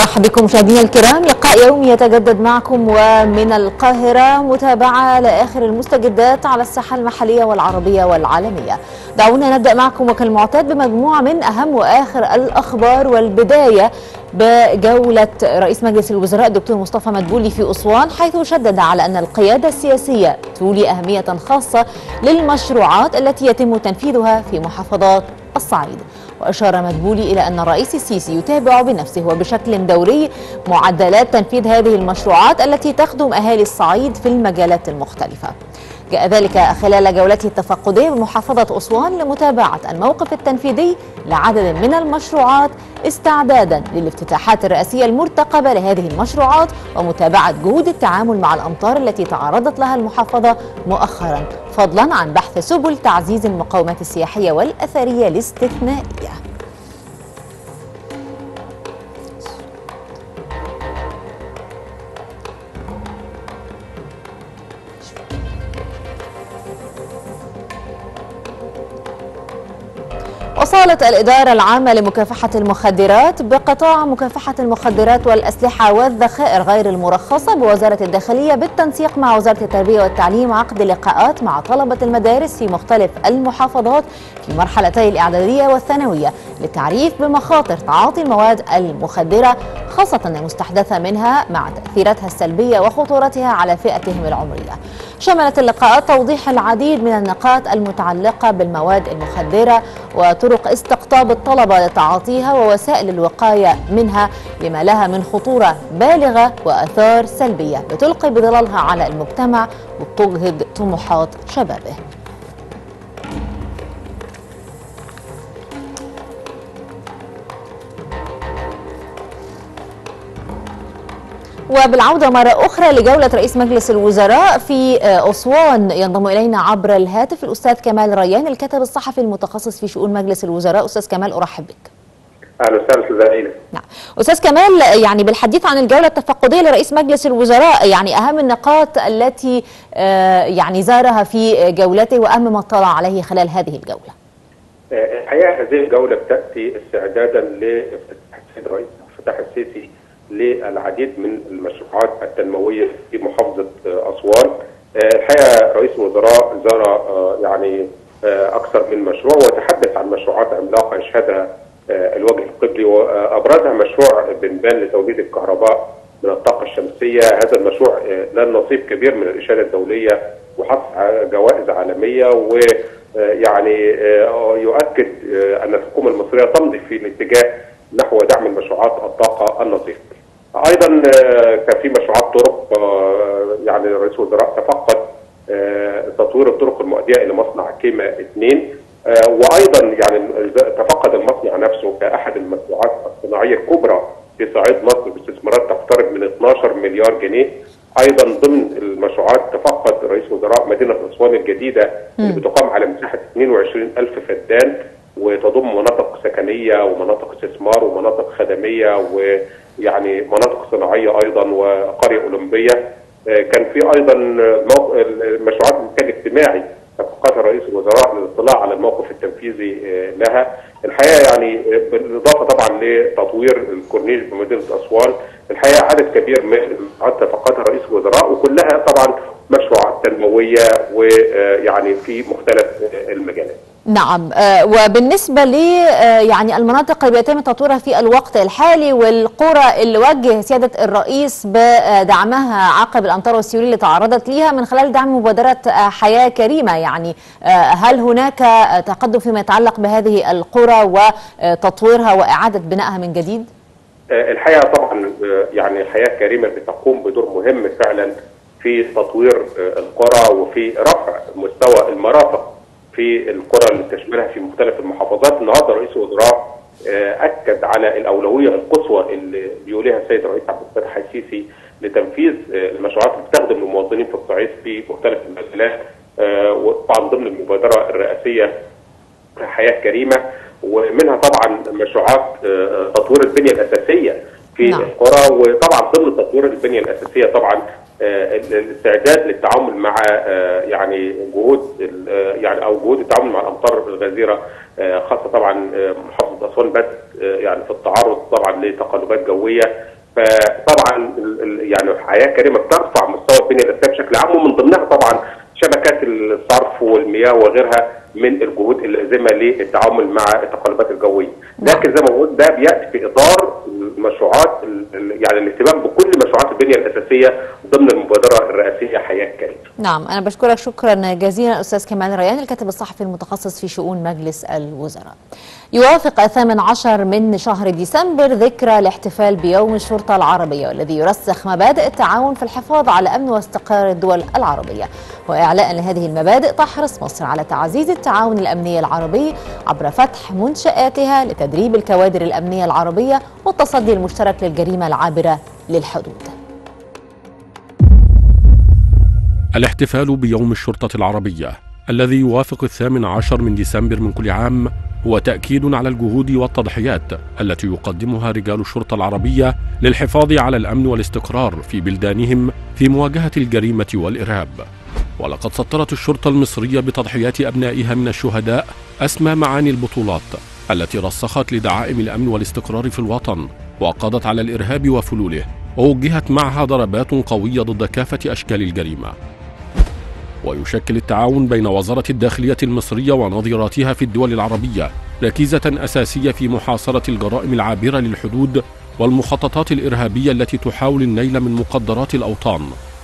مرحبا بكم مشاهدينا الكرام، لقاء يومي يتجدد معكم ومن القاهرة، متابعة لآخر المستجدات على الساحة المحلية والعربية والعالمية. دعونا نبدأ معكم وكالمعتاد بمجموعة من أهم وآخر الأخبار، والبداية بجولة رئيس مجلس الوزراء الدكتور مصطفى مدبولي في أسوان، حيث شدد على أن القيادة السياسية تولي أهمية خاصة للمشروعات التي يتم تنفيذها في محافظات الصعيد. وأشار مدبولي إلى أن الرئيس السيسي يتابع بنفسه وبشكل دوري معدلات تنفيذ هذه المشروعات التي تخدم أهالي الصعيد في المجالات المختلفة. جاء ذلك خلال جولته التفقدية بمحافظة أسوان لمتابعة الموقف التنفيذي لعدد من المشروعات استعدادا للافتتاحات الرئاسية المرتقبة لهذه المشروعات، ومتابعة جهود التعامل مع الأمطار التي تعرضت لها المحافظة مؤخرا، فضلا عن بحث سبل تعزيز المقاومات السياحية والأثرية الاستثنائية. وصالت الإدارة العامة لمكافحة المخدرات بقطاع مكافحة المخدرات والأسلحة والذخائر غير المرخصة بوزارة الداخلية بالتنسيق مع وزارة التربية والتعليم عقد لقاءات مع طلبة المدارس في مختلف المحافظات في مرحلتي الإعدادية والثانوية للتعريف بمخاطر تعاطي المواد المخدرة، خاصة المستحدثة منها، مع تأثيراتها السلبية وخطورتها على فئتهم العمرية. شملت اللقاءات توضيح العديد من النقاط المتعلقة بالمواد المخدرة وطرق استقطاب الطلبة لتعاطيها ووسائل الوقاية منها، لما لها من خطورة بالغة وآثار سلبية بتلقي بظلالها على المجتمع وبتجهض طموحات شبابه. وبالعودة مرة أخرى لجولة رئيس مجلس الوزراء في أسوان، ينضم إلينا عبر الهاتف الأستاذ كمال ريان، الكاتب الصحفي المتخصص في شؤون مجلس الوزراء. أستاذ كمال، أرحب بك. أهلا وسهلا أستاذ أمينة. نعم أستاذ كمال، يعني بالحديث عن الجولة التفقدية لرئيس مجلس الوزراء، يعني أهم النقاط التي يعني زارها في جولته وأهم ما اطلع عليه خلال هذه الجولة. الحقيقة هذه الجولة بتأتي استعدادا لافتتاح السيد الرئيس عبد الفتاح السيسي للعديد من المشروعات التنمويه في محافظه اسوان. الحقيقه رئيس الوزراء زار يعني اكثر من مشروع وتحدث عن مشروعات عملاقه يشهدها الوجه القبلي، وابرزها مشروع بنبان لتوليد الكهرباء من الطاقه الشمسيه. هذا المشروع نال نصيب كبير من الاشاده الدوليه وحصل على جوائز عالميه، ويعني يؤكد ان الحكومه المصريه تمضي في الاتجاه نحو دعم المشروعات الطاقه النظيفه. ايضا كان في مشروعات طرق، يعني رئيس الوزراء تفقد تطوير الطرق المؤديه الى مصنع كيما 2، وايضا يعني تفقد المصنع نفسه كاحد المشروعات الصناعيه الكبرى في صعيد مصر باستثمارات تقترب من 12 مليار جنيه. ايضا ضمن المشروعات تفقد رئيس الوزراء مدينه اسوان الجديده اللي بتقام على مساحه 22,000 فدان، وتضم مناطق سكنيه ومناطق استثمار ومناطق خدميه ويعني مناطق صناعيه ايضا وقريه اولمبيه. كان في ايضا مشروعات الانتاج الاجتماعي تفقدها رئيس الوزراء للاطلاع على الموقف التنفيذي لها. الحقيقه يعني بالاضافه طبعا لتطوير الكورنيش بمدينه اسوان، الحقيقه عدد كبير من المشروعات تفقدها رئيس الوزراء، وكلها طبعا مشروعات تنمويه ويعني في مختلف المجالات. نعم، وبالنسبة لي يعني المناطق اللي بيتم تطويرها في الوقت الحالي والقرى اللي وجه سيادة الرئيس بدعمها عقب الأمطار والسيول اللي تعرضت ليها من خلال دعم مبادرة حياة كريمة، يعني هل هناك تقدم فيما يتعلق بهذه القرى وتطويرها وإعادة بنائها من جديد؟ الحقيقة طبعا يعني حياة كريمة بتقوم بدور مهم فعلا في تطوير القرى وفي رفع مستوى المرافق في القرى اللي تشملها في مختلف المحافظات. النهارده رئيس الوزراء اكد على الاولويه القصوى اللي بيوليها السيد الرئيس عبد الفتاح السيسي لتنفيذ المشروعات اللي بتخدم المواطنين في الصعيد في مختلف المجالات، وطبعا ضمن المبادره الرئاسيه حياه كريمه، ومنها طبعا مشروعات تطوير البنيه الاساسيه في القرى، وطبعا ضمن تطوير البنيه الاساسيه طبعا الاستعداد للتعامل مع يعني جهود التعامل مع الامطار الغزيره، خاصه طبعا محافظه الأسوان بات يعني في التعرض طبعا لتقلبات جوية، فطبعا يعني الحياة كريمة بترفع مستوى البنية التحتية بشكل عام، ومن ضمنها طبعا شبكات الصرف والمياه وغيرها من الجهود اللازمة للتعامل مع التقلبات الجوية. لكن زي ما قلت ده بيأتي في إطار المشروعات يعني الاهتمام بكل مشروعات البنية الأساسية ضمن المبادرة الرئاسية حياة كريمة. نعم، أنا بشكرك شكرا جزيلا أستاذ كمال ريان، الكاتب الصحفي المتخصص في شؤون مجلس الوزراء. يوافق 18 من شهر ديسمبر ذكرى الاحتفال بيوم الشرطة العربية، والذي يرسخ مبادئ التعاون في الحفاظ على أمن واستقرار الدول العربية. وإعلاء لهذه المبادئ تحرص مصر على تعزيز التعاون الأمني العربي عبر فتح منشآتها لتدريب الكوادر الأمنية العربية والتصدي المشترك للجريمة العابرة للحدود. الاحتفال بيوم الشرطة العربية الذي يوافق 18 من ديسمبر من كل عام هو تأكيد على الجهود والتضحيات التي يقدمها رجال الشرطة العربية للحفاظ على الأمن والاستقرار في بلدانهم في مواجهة الجريمة والإرهاب. ولقد سطرت الشرطة المصرية بتضحيات أبنائها من الشهداء أسمى معاني البطولات التي رسخت لدعائم الأمن والاستقرار في الوطن وقضت على الإرهاب وفلوله، ووجهت معها ضربات قوية ضد كافة أشكال الجريمة. ويشكل التعاون بين وزارة الداخلية المصرية ونظيراتها في الدول العربية ركيزة أساسية في محاصرة الجرائم العابرة للحدود والمخططات الإرهابية التي تحاول النيل من مقدرات الأوطان،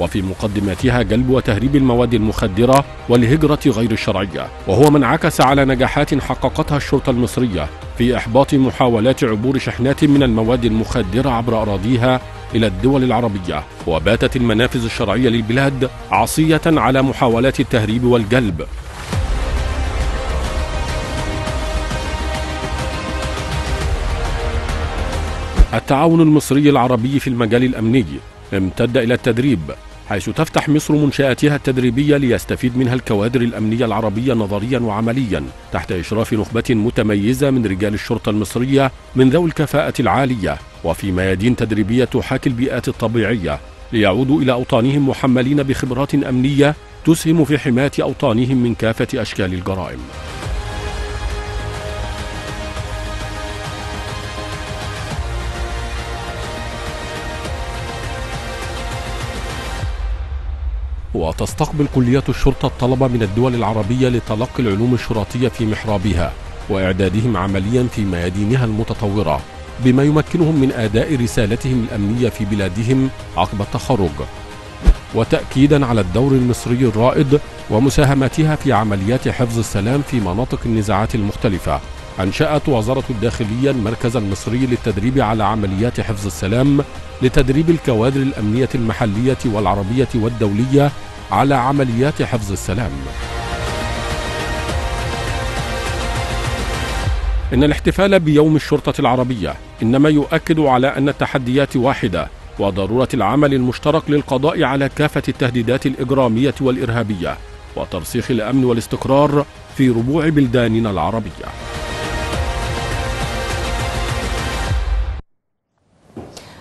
وفي مقدماتها جلب وتهريب المواد المخدرة والهجرة غير الشرعية، وهو ما انعكس على نجاحات حققتها الشرطة المصرية في إحباط محاولات عبور شحنات من المواد المخدرة عبر أراضيها إلى الدول العربية. وباتت المنافذ الشرعية للبلاد عصية على محاولات التهريب والجلب. التعاون المصري العربي في المجال الأمني امتد إلى التدريب، حيث تفتح مصر منشآتها التدريبية ليستفيد منها الكوادر الأمنية العربية نظريا وعمليا تحت إشراف نخبة متميزة من رجال الشرطة المصرية من ذوي الكفاءة العالية، وفي ميادين تدريبية تحاكي البيئات الطبيعية ليعودوا إلى أوطانهم محملين بخبرات أمنية تسهم في حماية أوطانهم من كافة أشكال الجرائم. وتستقبل كلية الشرطة الطلبة من الدول العربية لتلقي العلوم الشرطية في محرابها وإعدادهم عمليا في ميادينها المتطورة، بما يمكنهم من أداء رسالتهم الأمنية في بلادهم عقب التخرج، وتأكيدا على الدور المصري الرائد ومساهمتها في عمليات حفظ السلام في مناطق النزاعات المختلفة. أنشأت وزارة الداخلية المركز المصري للتدريب على عمليات حفظ السلام لتدريب الكوادر الأمنية المحلية والعربية والدولية على عمليات حفظ السلام. إن الاحتفال بيوم الشرطة العربية إنما يؤكد على أن التحديات واحدة وضرورة العمل المشترك للقضاء على كافة التهديدات الإجرامية والإرهابية وترسيخ الأمن والاستقرار في ربوع بلداننا العربية.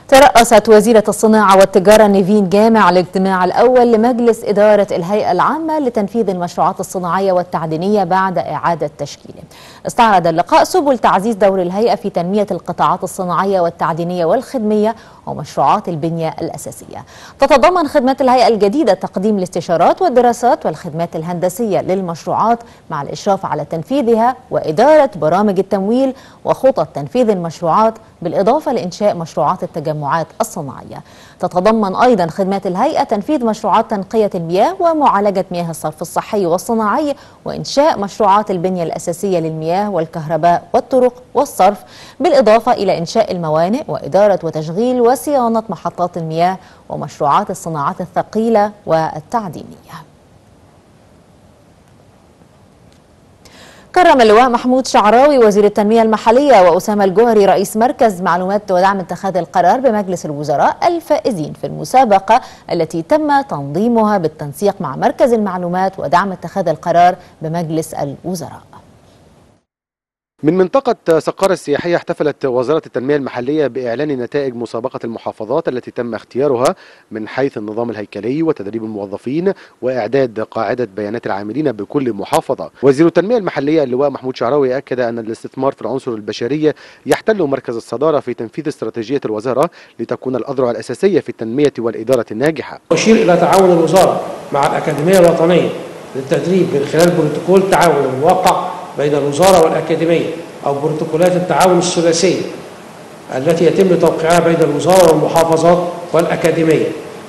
ترأست وزيرة الصناعة والتجارة نيفين جامع الاجتماع الأول لمجلس إدارة الهيئة العامة لتنفيذ المشروعات الصناعية والتعدينية بعد إعادة تشكيله. استعرض اللقاء سبل تعزيز دور الهيئة في تنمية القطاعات الصناعية والتعدينية والخدمية ومشروعات البنية الأساسية. تتضمن خدمات الهيئة الجديدة تقديم الاستشارات والدراسات والخدمات الهندسية للمشروعات مع الإشراف على تنفيذها وإدارة برامج التمويل وخطط تنفيذ المشروعات، بالإضافة لإنشاء مشروعات التجمعات الصناعية. تتضمن أيضا خدمات الهيئة تنفيذ مشروعات تنقية المياه ومعالجة مياه الصرف الصحي والصناعي وإنشاء مشروعات البنية الأساسية للمياه والكهرباء والطرق والصرف، بالإضافة إلى إنشاء الموانئ وإدارة وتشغيل وصيانة محطات المياه ومشروعات الصناعات الثقيلة والتعدينية. كرم اللواء محمود شعراوي وزير التنمية المحلية وأسامة الجوهري رئيس مركز معلومات ودعم اتخاذ القرار بمجلس الوزراء الفائزين في المسابقة التي تم تنظيمها بالتنسيق مع مركز المعلومات ودعم اتخاذ القرار بمجلس الوزراء. من منطقة سقارة السياحية احتفلت وزارة التنمية المحلية بإعلان نتائج مسابقة المحافظات التي تم اختيارها من حيث النظام الهيكلي وتدريب الموظفين وإعداد قاعدة بيانات العاملين بكل محافظة. وزير التنمية المحلية اللواء محمود شعراوي أكد أن الاستثمار في العنصر البشري يحتل مركز الصدارة في تنفيذ استراتيجية الوزارة لتكون الأذرع الأساسية في التنمية والإدارة الناجحة. أشير إلى تعاون الوزارة مع الأكاديمية الوطنية للتدريب من خلال بروتوكول تعاون الموقع بين الوزارة والأكاديمية أو بروتوكولات التعاون الثلاثية التي يتم توقيعها بين الوزارة والمحافظات والأكاديمية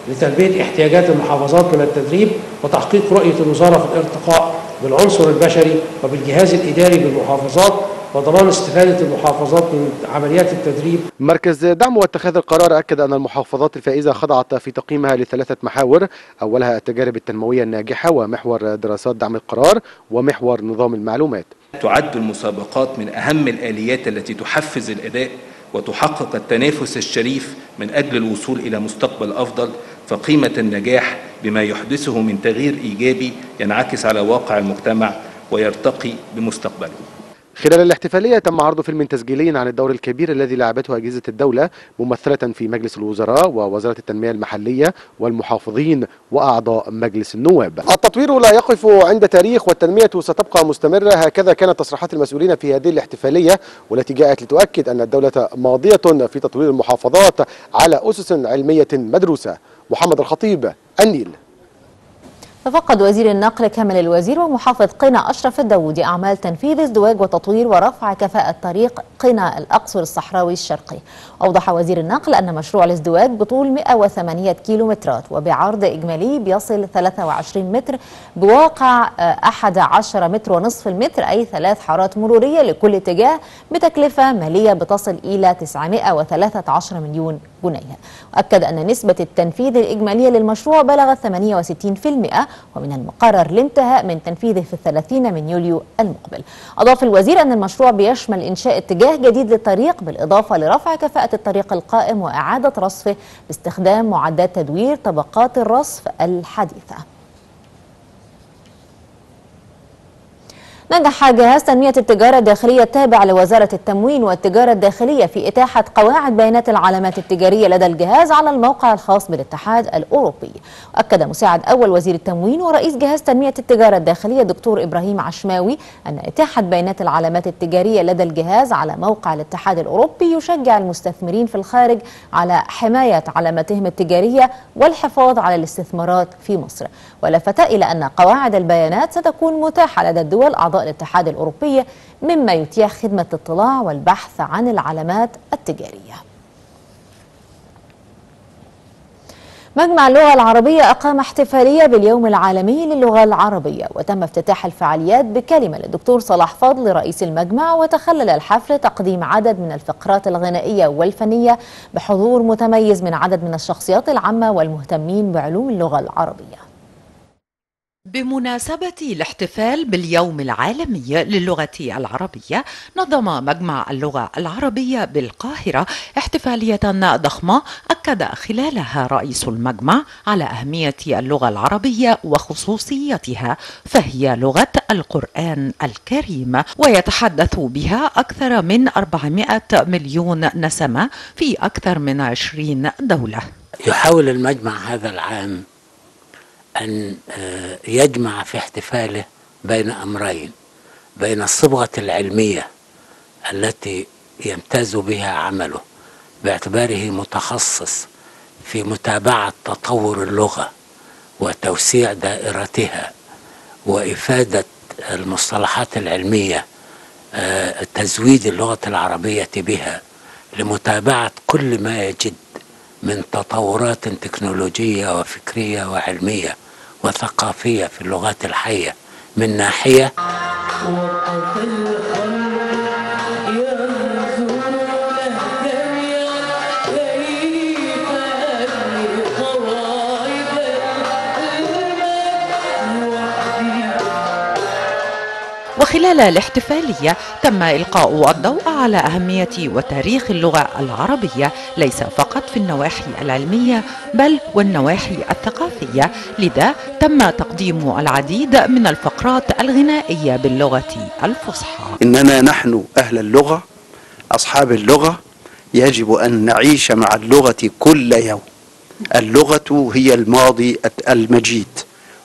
لتلبية احتياجات المحافظات من التدريب وتحقيق رؤية الوزارة في الارتقاء بالعنصر البشري وبالجهاز الإداري بالمحافظات وضمان استفادة المحافظات من عمليات التدريب. مركز دعم واتخاذ القرار أكد أن المحافظات الفائزة خضعت في تقييمها لثلاثة محاور، أولها التجارب التنموية الناجحة ومحور دراسات دعم القرار ومحور نظام المعلومات. تعد المسابقات من أهم الآليات التي تحفز الأداء وتحقق التنافس الشريف من أجل الوصول إلى مستقبل أفضل، فقيمة النجاح بما يحدثه من تغيير إيجابي ينعكس على واقع المجتمع ويرتقي بمستقبله. خلال الاحتفالية تم عرض فيلم تسجيلي عن الدور الكبير الذي لعبته أجهزة الدولة ممثلة في مجلس الوزراء ووزارة التنمية المحلية والمحافظين وأعضاء مجلس النواب. التطوير لا يقف عند تاريخ والتنمية ستبقى مستمرة، هكذا كانت تصريحات المسؤولين في هذه الاحتفالية والتي جاءت لتؤكد أن الدولة ماضية في تطوير المحافظات على أسس علمية مدروسة. محمد الخطيب، النيل. تفقد وزير النقل كامل الوزير ومحافظ قنا أشرف الداوودي أعمال تنفيذ ازدواج وتطوير ورفع كفاءة طريق قنا الأقصر الصحراوي الشرقي. أوضح وزير النقل أن مشروع الازدواج بطول 108 كيلومترات وبعرض إجمالي بيصل 23 متر بواقع 11 متر ونصف المتر، أي 3 حارات مرورية لكل اتجاه، بتكلفة مالية بتصل إلى 913 مليون جنيه. وأكد أن نسبة التنفيذ الإجمالية للمشروع بلغت 68%، ومن المقرر الانتهاء من تنفيذه في 30 من يوليو المقبل. أضاف الوزير أن المشروع بيشمل إنشاء اتجاه جديد للطريق بالإضافة لرفع كفاءة الطريق القائم وإعادة رصفه باستخدام معدات تدوير طبقات الرصف الحديثة. نجح جهاز تنمية التجارة الداخلية التابع لوزارة التموين والتجارة الداخلية في إتاحة قواعد بيانات العلامات التجارية لدى الجهاز على الموقع الخاص بالاتحاد الأوروبي. وأكد مساعد أول وزير التموين ورئيس جهاز تنمية التجارة الداخلية دكتور إبراهيم عشماوي أن إتاحة بيانات العلامات التجارية لدى الجهاز على موقع الاتحاد الأوروبي يشجع المستثمرين في الخارج على حماية علاماتهم التجارية والحفاظ على الاستثمارات في مصر. ولفت إلى أن قواعد البيانات ستكون متاحة لدى الدول أعضاء الاتحاد الأوروبي، مما يتيح خدمة الاطلاع والبحث عن العلامات التجارية. مجمع اللغة العربية أقام احتفالية باليوم العالمي للغة العربية، وتم افتتاح الفعاليات بكلمة للدكتور صلاح فضل رئيس المجمع. وتخلل الحفل تقديم عدد من الفقرات الغنائية والفنية بحضور متميز من عدد من الشخصيات العامة والمهتمين بعلوم اللغة العربية. بمناسبة الاحتفال باليوم العالمي للغة العربية، نظم مجمع اللغة العربية بالقاهرة احتفالية ضخمة أكد خلالها رئيس المجمع على أهمية اللغة العربية وخصوصيتها، فهي لغة القرآن الكريم ويتحدث بها أكثر من 400 مليون نسمة في أكثر من 20 دولة. يحاول المجمع هذا العام أن يجمع في احتفاله بين أمرين، بين الصبغة العلمية التي يمتاز بها عمله باعتباره متخصص في متابعة تطور اللغة وتوسيع دائرتها وإفادة المصطلحات العلمية، تزويد اللغة العربية بها لمتابعة كل ما يجد من تطورات تكنولوجية وفكرية وعلمية وثقافية في اللغات الحية من ناحية، خلال الاحتفالية تم إلقاء الضوء على أهمية وتاريخ اللغة العربية ليس فقط في النواحي العلمية بل والنواحي الثقافية، لذا تم تقديم العديد من الفقرات الغنائية باللغة الفصحى. إننا نحن أهل اللغة أصحاب اللغة، يجب أن نعيش مع اللغة كل يوم. اللغة هي الماضي المجيد،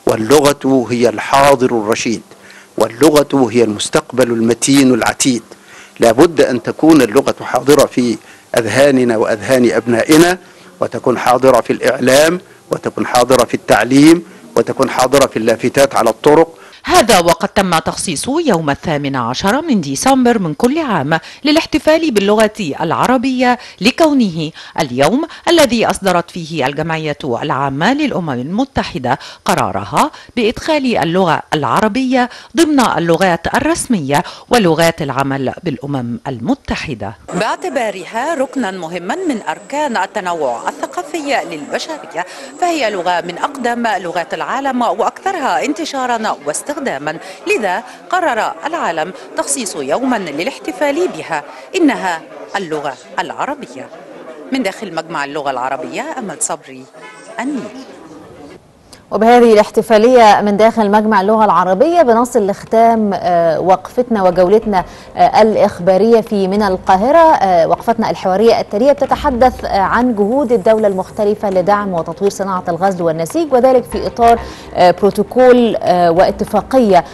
واللغة هي الحاضر الرشيد، واللغة هي المستقبل المتين العتيد. لابد أن تكون اللغة حاضرة في أذهاننا وأذهان أبنائنا، وتكون حاضرة في الإعلام، وتكون حاضرة في التعليم، وتكون حاضرة في اللافتات على الطرق. هذا وقد تم تخصيص يوم 18 من ديسمبر من كل عام للاحتفال باللغة العربية، لكونه اليوم الذي أصدرت فيه الجمعية العامة للأمم المتحدة قرارها بإدخال اللغة العربية ضمن اللغات الرسمية ولغات العمل بالأمم المتحدة، باعتبارها ركنا مهما من أركان التنوع الثقافي للبشرية، فهي لغة من أقدم لغات العالم وأكثرها انتشارا واستخداما، لذا قرر العالم تخصيص يوما للاحتفال بها. إنها اللغة العربية. من داخل مجمع اللغة العربية، أمل صبري، النيل. وبهذه الاحتفالية من داخل مجمع اللغة العربية بنصل لختام وقفتنا وجولتنا الإخبارية في من القاهرة. وقفتنا الحوارية التالية بتتحدث عن جهود الدولة المختلفة لدعم وتطوير صناعة الغزل والنسيج، وذلك في إطار بروتوكول واتفاقية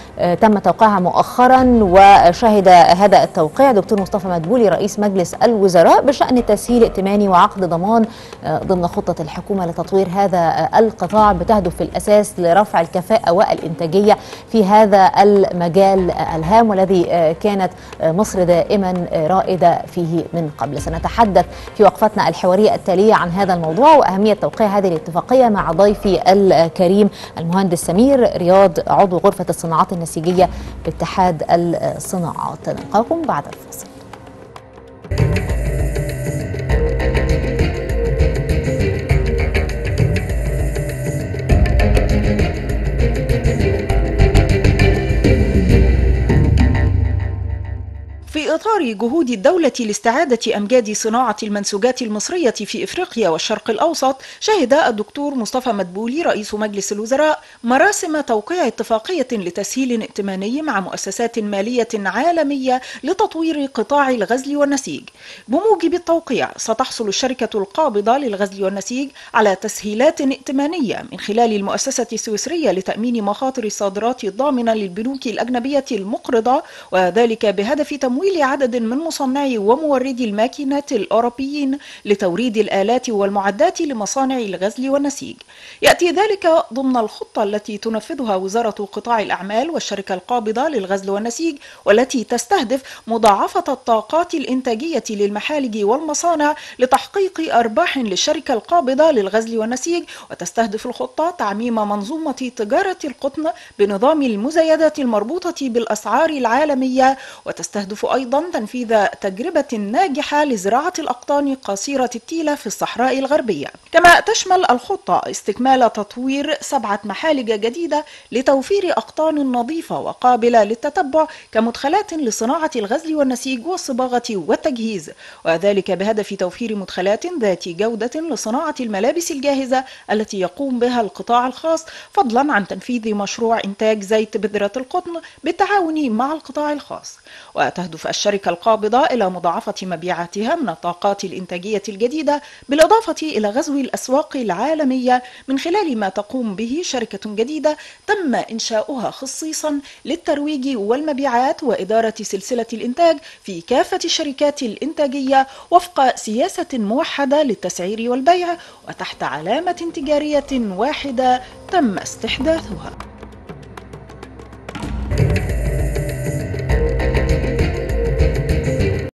تم توقيعها مؤخرا، وشهد هذا التوقيع دكتور مصطفى مدبولي رئيس مجلس الوزراء بشأن تسهيل ائتماني وعقد ضمان ضمن خطة الحكومة لتطوير هذا القطاع، بتهدف الأساس لرفع الكفاءة والإنتاجية في هذا المجال الهام والذي كانت مصر دائما رائدة فيه من قبل. سنتحدث في وقفتنا الحوارية التالية عن هذا الموضوع وأهمية توقيع هذه الاتفاقية مع ضيفي الكريم المهندس سمير رياض عضو غرفة الصناعات النسيجية باتحاد الصناعات. نلقاكم بعد الفاصل. في إطار جهود الدولة لاستعادة أمجاد صناعة المنسوجات المصرية في إفريقيا والشرق الأوسط، شهد الدكتور مصطفى مدبولي رئيس مجلس الوزراء مراسم توقيع اتفاقية لتسهيل ائتماني مع مؤسسات مالية عالمية لتطوير قطاع الغزل والنسيج. بموجب التوقيع ستحصل الشركة القابضة للغزل والنسيج على تسهيلات ائتمانية من خلال المؤسسة السويسرية لتأمين مخاطر الصادرات الضامنة للبنوك الأجنبية المقرضة، وذلك بهدف تمويل لعدد من مصنعي وموردي الماكينات الأوروبيين لتوريد الآلات والمعدات لمصانع الغزل والنسيج. يأتي ذلك ضمن الخطة التي تنفذها وزارة قطاع الأعمال والشركة القابضة للغزل والنسيج، والتي تستهدف مضاعفة الطاقات الإنتاجية للمحالج والمصانع لتحقيق أرباح للشركة القابضة للغزل والنسيج. وتستهدف الخطة تعميم منظومة تجارة القطن بنظام المزايدات المربوطة بالأسعار العالمية، وتستهدف أيضا تنفيذ تجربة ناجحة لزراعة الأقطان قصيرة التيلة في الصحراء الغربية. كما تشمل الخطة استكمال تطوير 7 محالج جديدة لتوفير أقطان نظيفة وقابلة للتتبع كمدخلات لصناعة الغزل والنسيج والصباغة والتجهيز، وذلك بهدف توفير مدخلات ذات جودة لصناعة الملابس الجاهزة التي يقوم بها القطاع الخاص، فضلا عن تنفيذ مشروع إنتاج زيت بذرة القطن بالتعاون مع القطاع الخاص. وتهدف الشركة القابضة إلى مضاعفة مبيعاتها من الطاقات الإنتاجية الجديدة، بالإضافة إلى غزو الأسواق العالمية من خلال ما تقوم به شركة جديدة تم إنشاؤها خصيصا للترويج والمبيعات وإدارة سلسلة الإنتاج في كافة الشركات الإنتاجية وفق سياسة موحدة للتسعير والبيع وتحت علامة تجارية واحدة تم استحداثها.